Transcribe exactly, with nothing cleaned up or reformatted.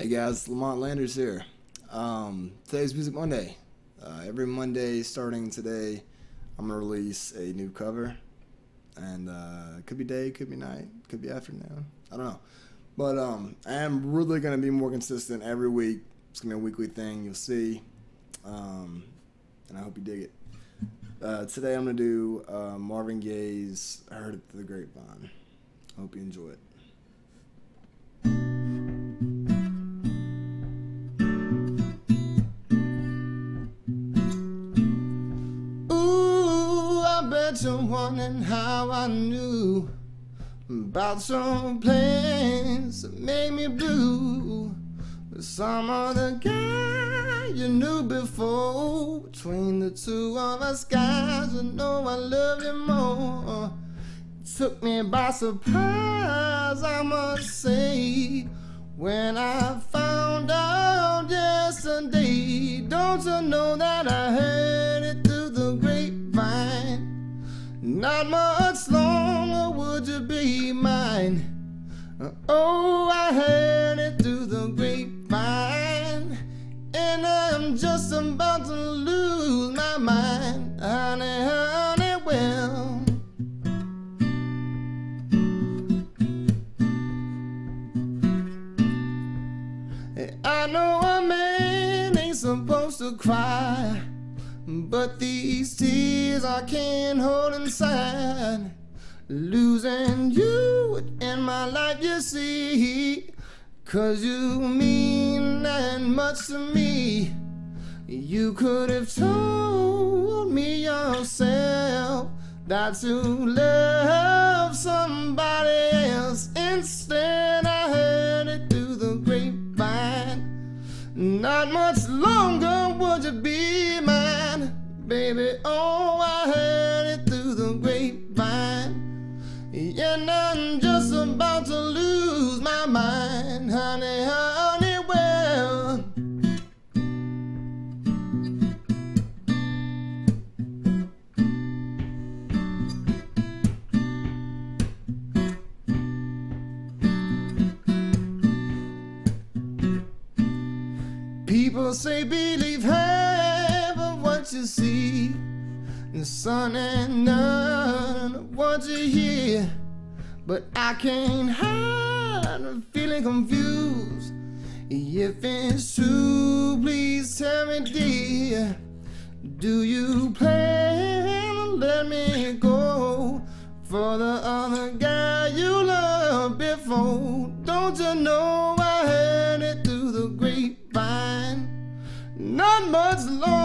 Hey guys, Lamont Landers here. Um, today's Music Monday. Uh, every Monday starting today, I'm going to release a new cover. And uh, it could be day, could be night, could be afternoon. I don't know. But um, I am really going to be more consistent every week. It's going to be a weekly thing, you'll see. Um, and I hope you dig it. Uh, today I'm going to do uh, Marvin Gaye's I Heard It Through the Grapevine. I hope you enjoy it. You're wondering how I knew about some plans that made me blue. Some other guy you knew before. Between the two of us guys, you know I love you more. It took me by surprise, I must say, when I found out yesterday. Don't you know that I heard it through the grapevine? Not much longer would you be mine. Oh, I heard it through the grapevine, and I'm just about to lose my mind. Honey, honey, well, I know a man ain't supposed to cry, but these tears I can't hold inside. Losing you in my life, you see, 'cause you mean that much to me. You could have told me yourself that you love somebody else. Instead, I heard it through the grapevine. Not much longer would you be mine. Baby, oh, I heard it through the grapevine, and I'm just about to lose my mind. Honey, honey, well, people say believe half of what you see, the sun and none of what you hear. But I can't hide from feeling confused. If it's true, please tell me, dear, do you plan to let me go for the other guy you loved before? Don't you know I heard it through the grapevine? Not much longer